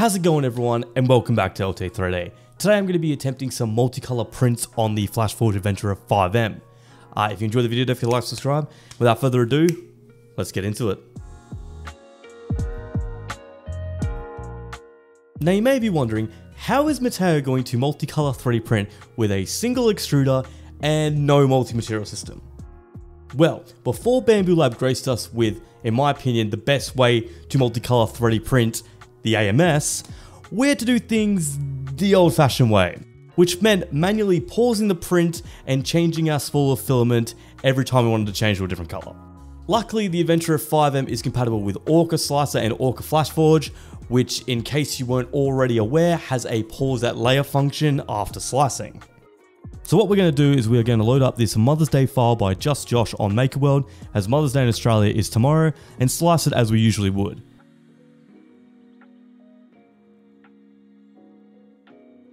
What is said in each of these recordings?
How's it going, everyone, and welcome back to LT3D. Today I'm going to be attempting some multicolor prints on the Flashforge Adventurer 5M. If you enjoyed the video, definitely like, subscribe. Without further ado, let's get into it. Now you may be wondering, how is Matteo going to multicolor 3D print with a single extruder and no multi-material system? Well, before Bamboo Lab graced us with, in my opinion, the best way to multicolor 3D print, the AMS, we're to do things the old-fashioned way, which meant manually pausing the print and changing our spool of filament every time we wanted to change to a different color. Luckily, the Adventurer 5M is compatible with Orca Slicer and Orca Flash Forge, which, in case you weren't already aware, has a pause at layer function after slicing. So what we're going to do is we're going to load up this Mother's Day file by Just Josh on MakerWorld, as Mother's Day in Australia is tomorrow, and slice it as we usually would.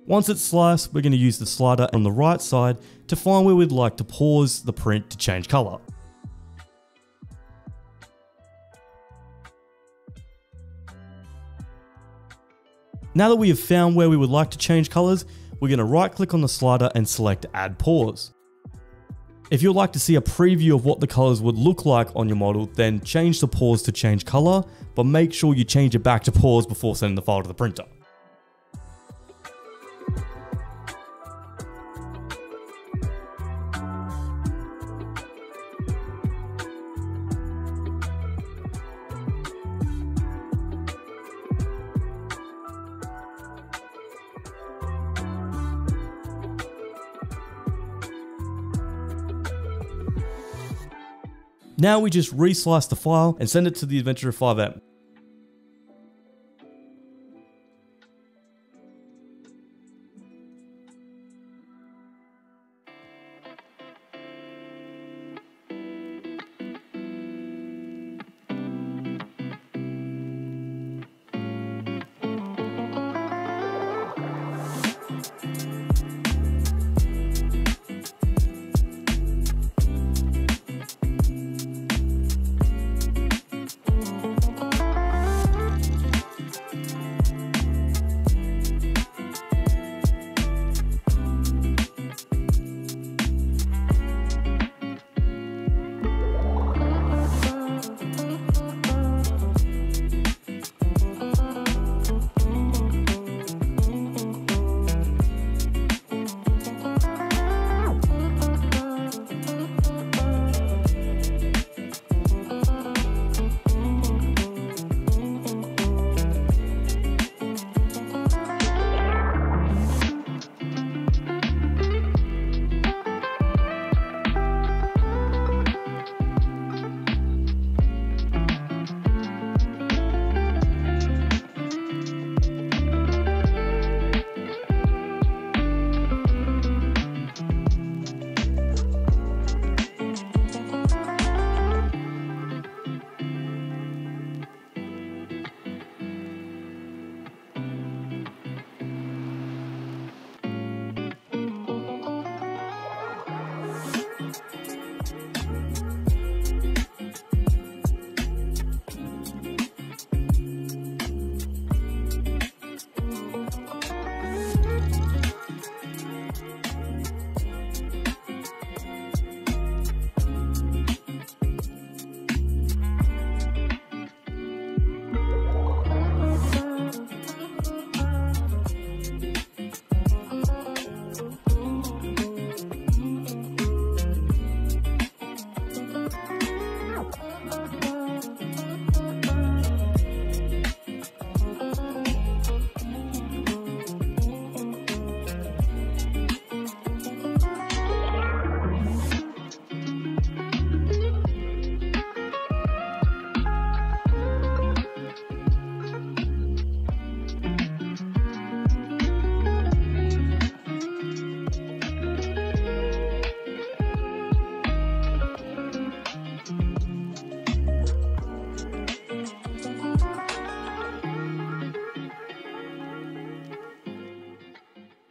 Once it's sliced, we're going to use the slider on the right side to find where we'd like to pause the print to change colour. Now that we have found where we would like to change colours, we're going to right click on the slider and select Add Pause. If you'd like to see a preview of what the colours would look like on your model, then change the pause to change colour, but make sure you change it back to pause before sending the file to the printer. Now we just reslice the file and send it to the Adventurer 5M.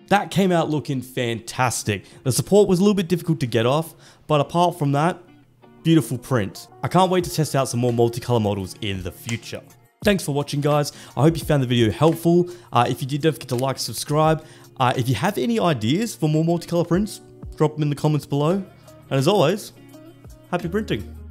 That came out looking fantastic. The support was a little bit difficult to get off, but apart from that, beautiful print. I can't wait to test out some more multicolor models in the future. Thanks for watching, guys. I hope you found the video helpful. If you did, don't forget to like, subscribe. If you have any ideas for more multicolor prints, drop them in the comments below. And as always, happy printing.